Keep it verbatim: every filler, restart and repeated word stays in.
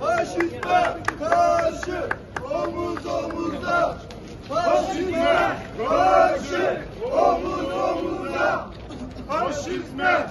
Faşizme karşı omuz omuzda. Faşizme karşı omuz omuzda. Faşizme